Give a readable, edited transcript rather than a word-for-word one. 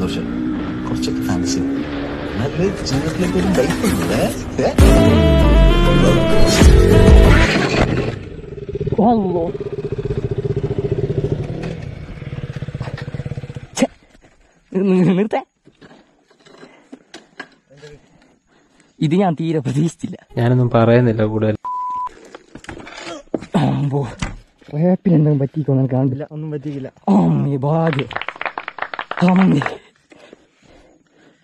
kalır. Korkacak efendisi. Ömer Bey, Cennet Bey'in kayıp mı be? Allah. Çek. Nerede? ഇത് ഞാൻ തീരെ പ്രതീക്ഷിച്ചില്ല. ഞാനൊന്നും പറയുന്നില്ല. കൂടുതൽ എന്തെങ്കിലും പറ്റിക്കോ ഞാൻ കാണില്ല. ഒന്നും പറ്റിക്കില്ല.